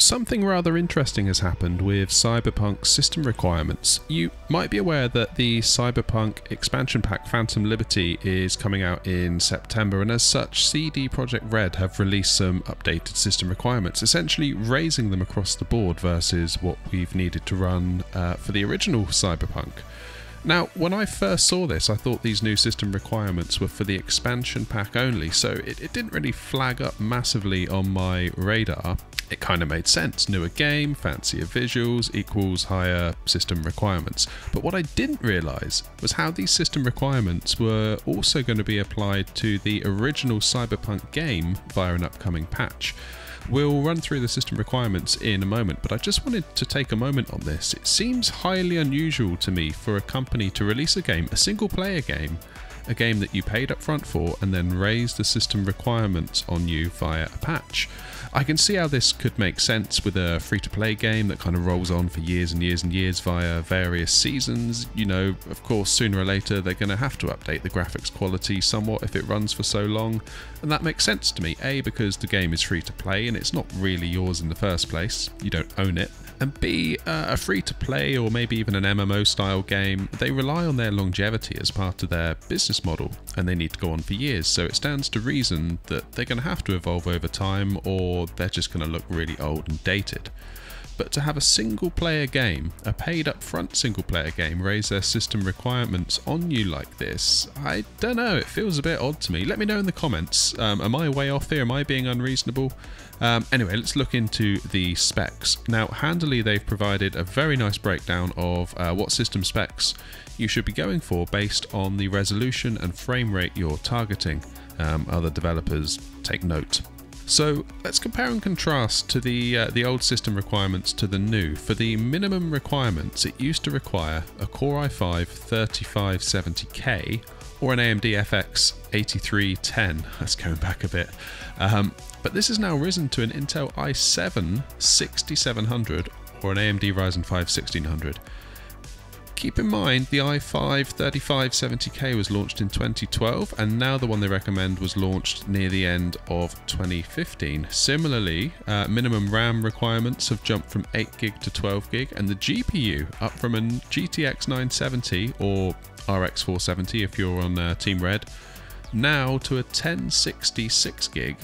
Something rather interesting has happened with Cyberpunk's system requirements. You might be aware that the Cyberpunk expansion pack Phantom Liberty is coming out in September, and as such CD Projekt Red have released some updated system requirements, essentially raising them across the board versus what we've needed to run for the original Cyberpunk. Now, when I first saw this, I thought these new system requirements were for the expansion pack only, so it didn't really flag up massively on my radar. It kind of made sense. Newer game, fancier visuals equals higher system requirements. But what I didn't realise was how these system requirements were also going to be applied to the original Cyberpunk game via an upcoming patch. We'll run through the system requirements in a moment, but I just wanted to take a moment on this. It seems highly unusual to me for a company to release a game, a single player game, a game that you paid up front for, and then raise the system requirements on you via a patch. I can see how this could make sense with a free-to-play game that kind of rolls on for years and years and years via various seasons. You know, of course, sooner or later they're going to have to update the graphics quality somewhat if it runs for so long, and that makes sense to me. A, because the game is free-to-play and it's not really yours in the first place, you don't own it, and B, a free-to-play or maybe even an MMO-style game, they rely on their longevity as part of their business model, and they need to go on for years, so it stands to reason that they're going to have to evolve over time, or they're just going to look really old and dated. But to have a single-player game, a paid-up-front single-player game, raise their system requirements on you like this, I don't know, it feels a bit odd to me. Let me know in the comments, am I way off here, am I being unreasonable? Anyway, let's look into the specs. Now, handily, they've provided a very nice breakdown of what system specs you should be going for based on the resolution and frame rate you're targeting. Other developers, take note. So let's compare and contrast to the old system requirements to the new. For the minimum requirements, it used to require a Core i5-3570K or an AMD FX 8310. That's going back a bit. But this has now risen to an Intel i7-6700 or an AMD Ryzen 5 1600. Keep in mind, the i5-3570K was launched in 2012, and now the one they recommend was launched near the end of 2015. Similarly, minimum RAM requirements have jumped from 8GB to 12GB, and the GPU up from a GTX 970 or RX 470 if you're on Team Red, now to a 1060 6GB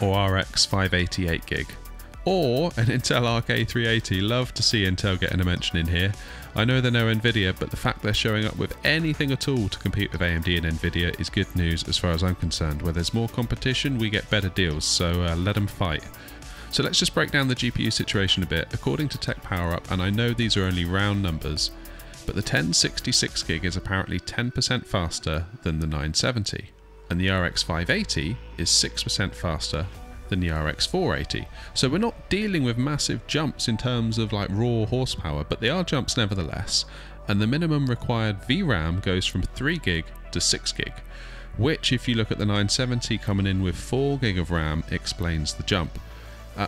or RX 580 8GB. Or an Intel RK380. Love to see Intel getting a mention in here. I know they're no Nvidia, but the fact they're showing up with anything at all to compete with AMD and Nvidia is good news as far as I'm concerned. Where there's more competition, we get better deals, so let them fight. So let's just break down the GPU situation a bit. According to TechPowerUp, and I know these are only round numbers, but the 1060 6GB is apparently 10% faster than the 970, and the RX 580 is 6% faster than the RX 480. So we're not dealing with massive jumps in terms of like raw horsepower, but they are jumps nevertheless. And the minimum required VRAM goes from 3GB to 6GB, which if you look at the 970 coming in with 4GB of RAM explains the jump.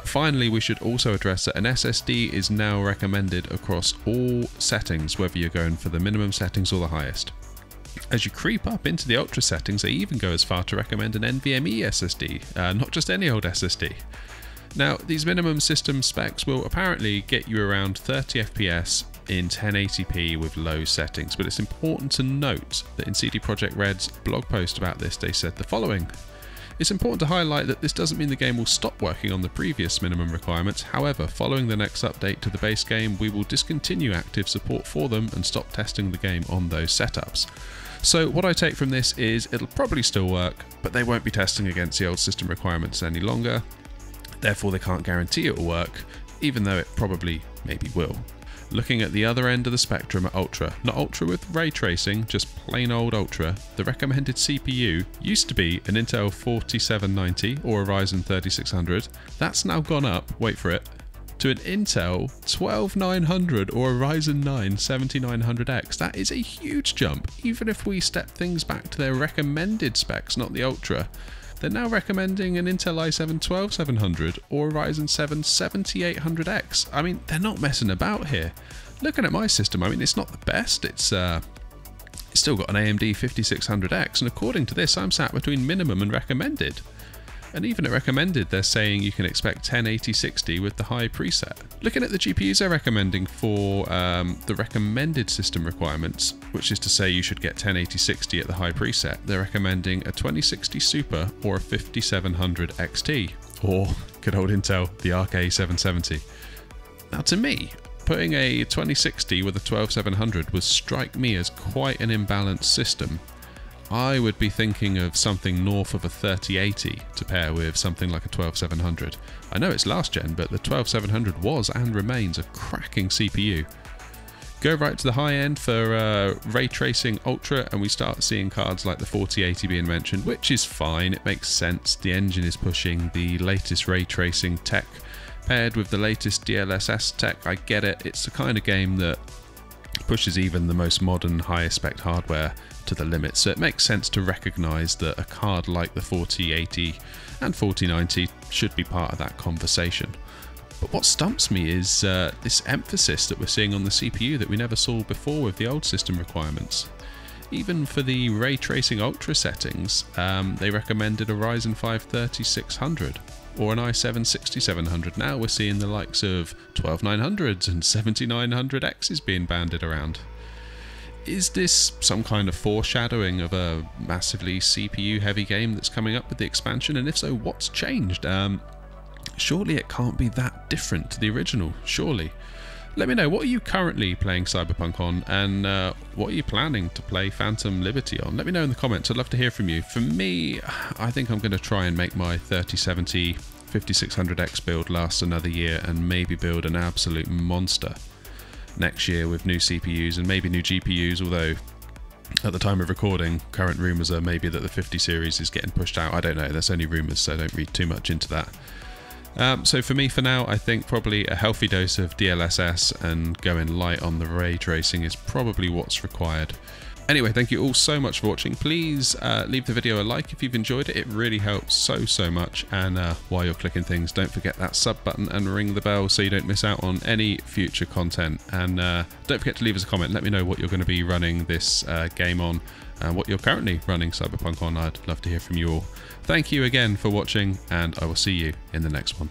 Finally, we should also address that an SSD is now recommended across all settings, whether you're going for the minimum settings or the highest. As you creep up into the ultra settings, they even go as far to recommend an NVMe SSD, not just any old SSD. Now, these minimum system specs will apparently get you around 30 FPS in 1080p with low settings, but it's important to note that in CD Projekt Red's blog post about this, they said the following. It's important to highlight that this doesn't mean the game will stop working on the previous minimum requirements. However, following the next update to the base game, we will discontinue active support for them and stop testing the game on those setups. So what I take from this is it'll probably still work, but they won't be testing against the old system requirements any longer. Therefore, they can't guarantee it'll work, even though it probably maybe will. Looking at the other end of the spectrum at Ultra, not Ultra with ray tracing, just plain old Ultra, the recommended CPU used to be an Intel 4790 or a Ryzen 3600. That's now gone up, wait for it, to an Intel 12900 or a Ryzen 9 7900X. That is a huge jump. Even if we step things back to their recommended specs, not the Ultra, they're now recommending an Intel i7-12700 or a Ryzen 7 7800X. I mean, they're not messing about here. Looking at my system, I mean, it's not the best. It's still got an AMD 5600X, and according to this, I'm sat between minimum and recommended. And even at recommended, they're saying you can expect 1080-60 with the high preset. Looking at the GPUs they're recommending for the recommended system requirements, which is to say you should get 1080-60 at the high preset, they're recommending a 2060 Super or a 5700 XT, or good old Intel, the Arc A770. Now to me, putting a 2060 with a 12700 would strike me as quite an imbalanced system. I would be thinking of something north of a 3080 to pair with something like a 12700. I know it's last gen, but the 12700 was and remains a cracking CPU. Go right to the high end for ray tracing ultra and we start seeing cards like the 4080 being mentioned, which is fine, it makes sense. The engine is pushing the latest ray tracing tech paired with the latest DLSS tech. I get it, it's the kind of game that pushes even the most modern, highest spec hardware to the limit, so it makes sense to recognise that a card like the 4080 and 4090 should be part of that conversation. But what stumps me is this emphasis that we're seeing on the CPU that we never saw before with the old system requirements. Even for the ray tracing ultra settings, they recommended a Ryzen 5 3600. Or an i7-6700. Now we're seeing the likes of 12900s and 7900Xs being banded around. Is this some kind of foreshadowing of a massively CPU heavy game that's coming up with the expansion, and if so, what's changed? Surely it can't be that different to the original, surely. Let me know, what are you currently playing Cyberpunk on, and what are you planning to play Phantom Liberty on? Let me know in the comments, I'd love to hear from you. For me, I think I'm going to try and make my 3070 5600X build last another year and maybe build an absolute monster next year with new CPUs and maybe new GPUs, although at the time of recording, current rumours are maybe that the 50 series is getting pushed out. I don't know, that's only rumours, so don't read too much into that. So for me, for now, I think probably a healthy dose of DLSS and going light on the ray tracing is probably what's required. Anyway, thank you all so much for watching. Please leave the video a like if you've enjoyed it. It really helps so much. And while you're clicking things, don't forget that sub button and ring the bell so you don't miss out on any future content. And don't forget to leave us a comment. Let me know what you're going to be running this game on and what you're currently running Cyberpunk on. I'd love to hear from you all. Thank you again for watching, and I will see you in the next one.